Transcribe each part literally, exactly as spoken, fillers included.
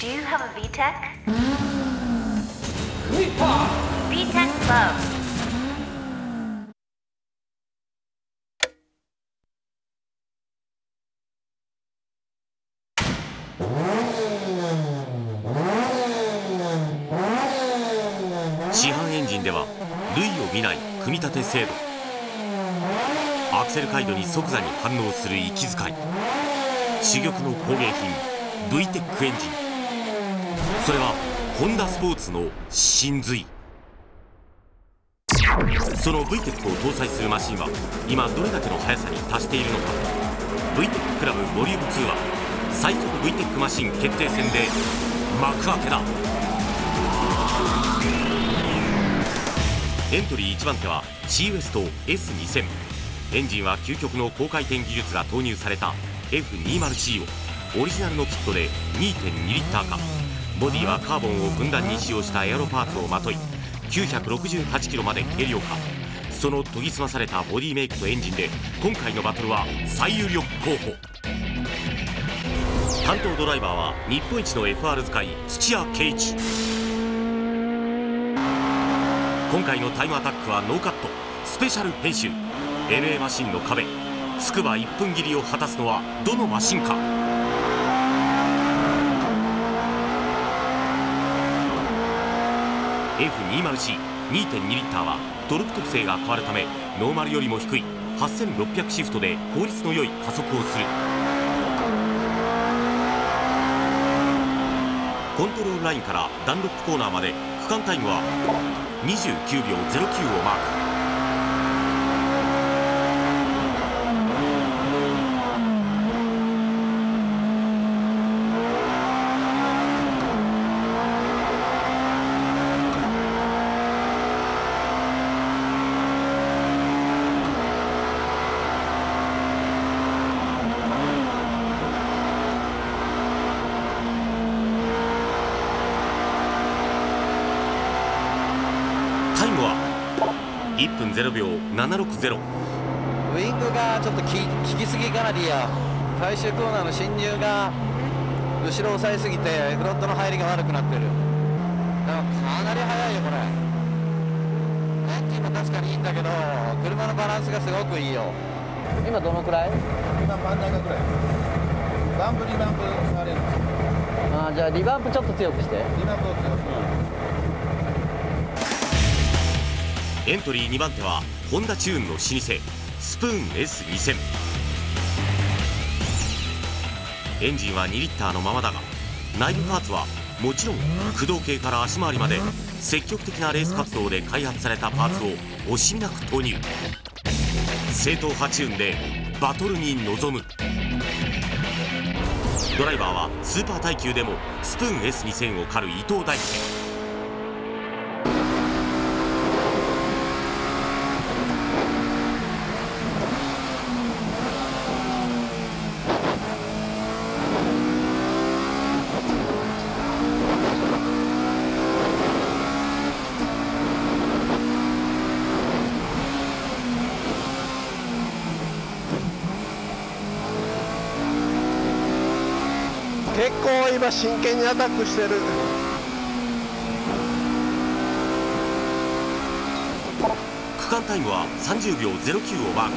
Do you have a V-TECH? V-TECH low.市販エンジンでは類を見ない組み立て精度、アクセル回路に即座に反応する息遣い、珠玉の工芸品 V-テック エンジン、それはホンダスポーツの神髄。その V-テック を搭載するマシンは今どれだけの速さに達しているのか。 V-テック クラブ ボリュームツー は最速 V-テック マシン決定戦で幕開けだ。エントリーいちばん手は シー ウエスト エスにせん。 エンジンは究極の高回転技術が投入された エフにじゅうシー をオリジナルのキットで にてんにリッター化。ボディはカーボンをふんだんに使用したエアロパーツをまとい、きゅうひゃくろくじゅうはちキロまで軽量化。その研ぎ澄まされたボディメイクとエンジンで今回のバトルは最有力候補。担当ドライバーは日本一の エフアール 使い土屋圭一。今回のタイムアタックはノーカットスペシャル編集。 エヌエー マシンの壁、筑波いっぷん切りを果たすのはどのマシンか。エフにじゅうシーにてんにリッターはトルク特性が変わるためノーマルよりも低いはっせんろっぴゃくシフトで効率の良い加速をする。コントロールラインからダンロップコーナーまで区間タイムはにじゅうきゅうびょうゼロきゅうをマーク。タイムはいっぷんゼロびょうななろくゼロ。ウイングがちょっと効きすぎかなりや、最終コーナーの進入が後ろ押さえすぎてフロントの入りが悪くなってる。だからかなり速いよこれ。エンジンも確かにいいんだけど車のバランスがすごくいいよ。今どのくらい？今真ん中くらい。バンプリバンプ触れるんですよ。ああ、じゃあリバンプちょっと強くして。リバンプを強く。エントリーにばん手はホンダチューンの老舗スプーン エスにせん。 エンジンはにリッターのままだが内部パーツはもちろん駆動系から足回りまで積極的なレース活動で開発されたパーツを惜しみなく投入。正統派チューンでバトルに臨む。ドライバーはスーパー耐久でもスプーン エスにせん を狩る伊藤大輔。結構今真剣にアタックしてる。区間タイムはさんじゅうびょうゼロきゅうをマーク。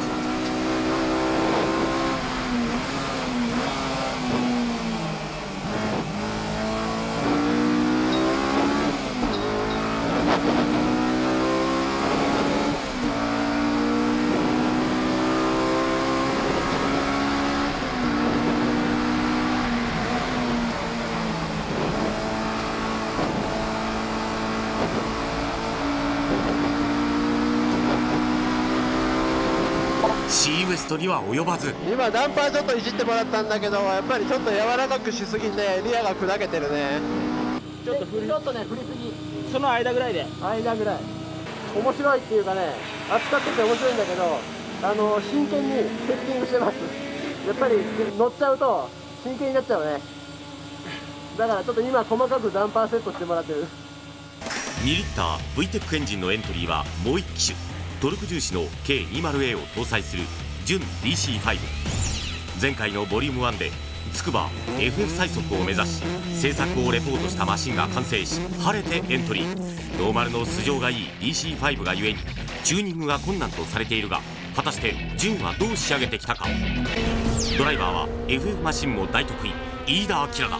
シーウエストには及ばず。今ダンパーちょっといじってもらったんだけど、やっぱりちょっと柔らかくしすぎてリアが砕けてるね。ちょっと振りちょっとね振りすぎ、その間ぐらいで間ぐらい面白いっていうかね、扱ってて面白いんだけど、あの真剣にセッティングしてます。やっぱり乗っちゃうと真剣になっちゃうね。だからちょっと今細かくダンパーセットしてもらってる。にリッター V-テック エンジンのエントリーはもういっきしゅ、トルク重視の ケーにじゅうエー を搭載する純 ディーシーファイブ。前回のボリュームワンで筑波 エフエフ 最速を目指し製作をレポートしたマシンが完成し晴れてエントリー。ノーマルの素性がいい ディーシーファイブ がゆえにチューニングが困難とされているが、果たして純はどう仕上げてきたか。ドライバーは エフエフ マシンも大得意、飯田明だ。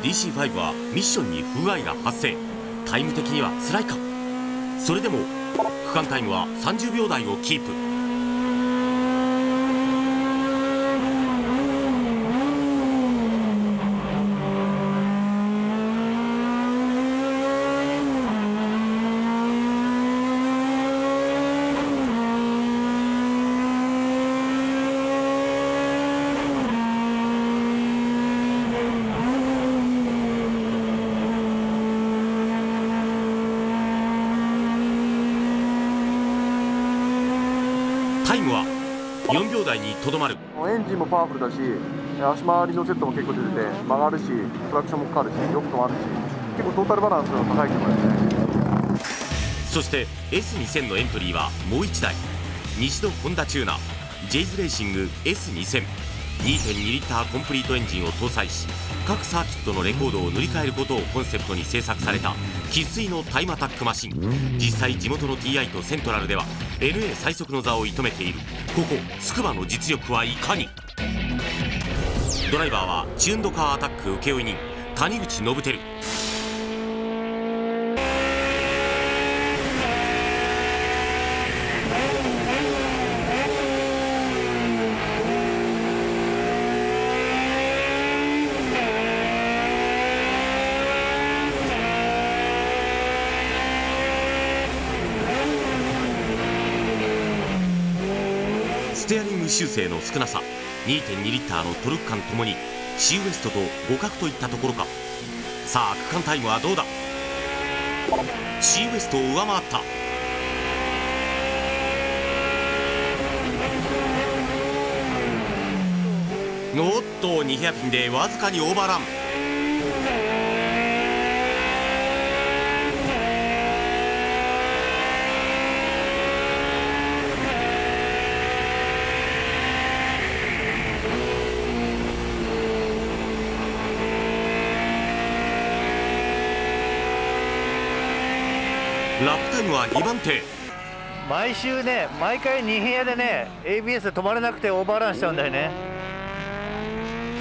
ディーシーファイブ はミッションに不具合が発生。タイム的には辛いか。それでも区間タイムはさんじゅうびょう台をキープ。タイムはよんびょう台にとどまる。エンジンもパワフルだし、足回りのセットも結構出てて、曲がるし、トラクションもかかるし、よく止まるし、結構トータルバランスの高いところですね。そして エスにせん のエントリーはもういちだい、西戸ホンダチューナー ジェイズ レーシング エスにせん にてんに リッターコンプリートエンジンを搭載し、各サーキットのレコードを塗り替えることをコンセプトに制作された生粋のタイムアタックマシン。実際地元の ティーアイ とセントラルでは エヌエー 最速の座を射止めている。ここ筑波の実力はいかに。ドライバーはチューンドカーアタック請負人谷口信輝。ステアリング修正の少なさ、 にてんに リッターのトルク感ともにシーウエストと互角といったところか。さあ区間タイムはどうだ。シーウエストを上回った。おっとにヘアピンでわずかにオーバーラン。ラップタイムはにばんて。毎週ね、毎回に部屋でね エービーエス で止まれなくてオーバーランしちゃうんだよね。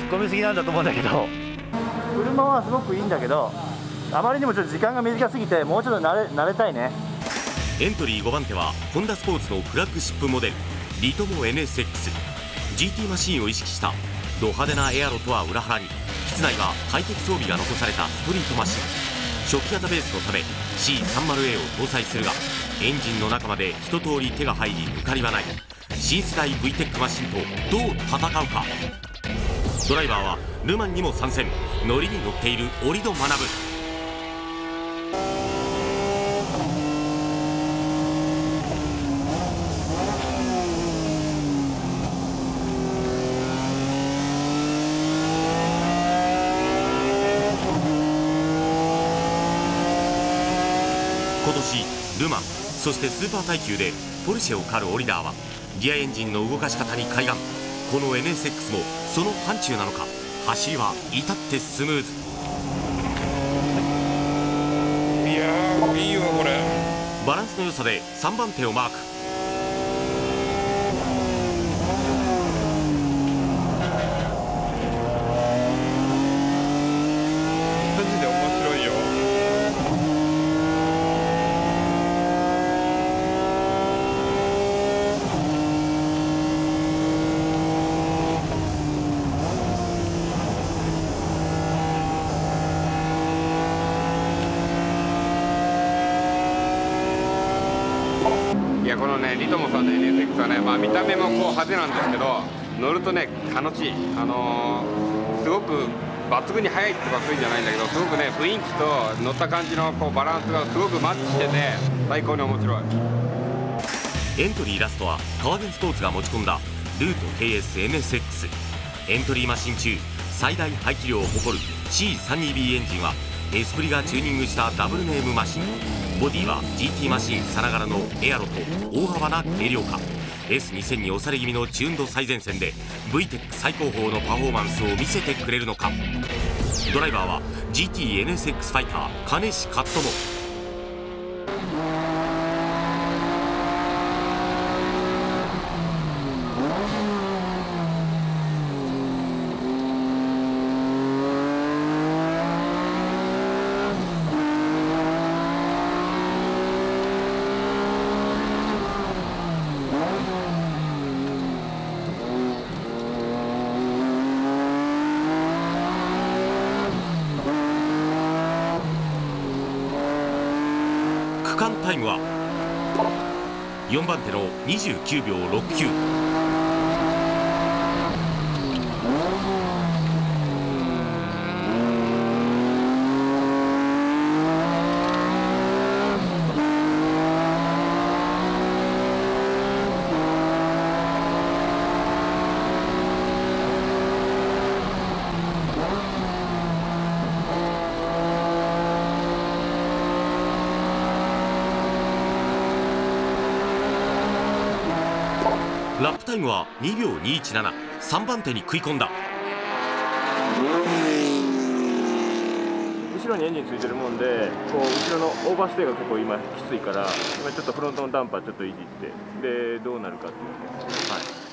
突っ込みすぎなんだと思うんだけど、車はすごくいいんだけど、あまりにもちょっと時間が短すぎて、もうちょっと慣れ慣れたいね。エントリーごばんてはホンダスポーツのフラッグシップモデルリトモ エヌエスエックス。 ジーティー マシーンを意識したド派手なエアロとは裏腹に、室内は快適装備が残されたストリートマシン。初期型ベースのため シーさんじゅうエー を搭載するが、エンジンの中まで一通り手が入り抜かりはない。新世代 ブイテック マシンとどう戦うか。ドライバーはルマンにも参戦、乗りに乗っている折戸学。今年ルマン、そしてスーパー耐久でポルシェを狩るオリダーはギアエンジンの動かし方に開眼。この エヌエスエックス もその範疇なのか、走りは至ってスムーズ。いやーいいよこれ。バランスの良さでさんばんてをマーク。マジで面白いよ。いや、このねリトモさんの エヌエスエックス はね、まあ、見た目もこう派手なんですけど、乗るとね楽しい、あのー、すごく抜群に速いってばっかりじゃないんだけど、すごくね雰囲気と乗った感じのこうバランスがすごくマッチしてて、最高に面白い。エントリーラストは川源スポーツが持ち込んだルート ケーエスエムエスエックス。 エントリーマシン中最大排気量を誇る シーさんじゅうにビー エンジンはエスプリがチューニングしたダブルネームマシン。ボディは ジーティー マシンさながらのエアロと大幅な軽量化。 エスにせん に押され気味のチューンド最前線で ブイテック 最高峰のパフォーマンスを見せてくれるのか。ドライバーは ジーティーエヌエスエックス ファイター金石勝友。区間タイムはよんばん手のにじゅうきゅうびょうろくきゅう。ラップタイムはにびょうにいちなな、さんばん手に食い込んだ。後ろにエンジンついてるもんで、こう後ろのオーバーステイが結構今きついから、今ちょっとフロントのダンパーちょっといじって、でどうなるかっていうのを、はい。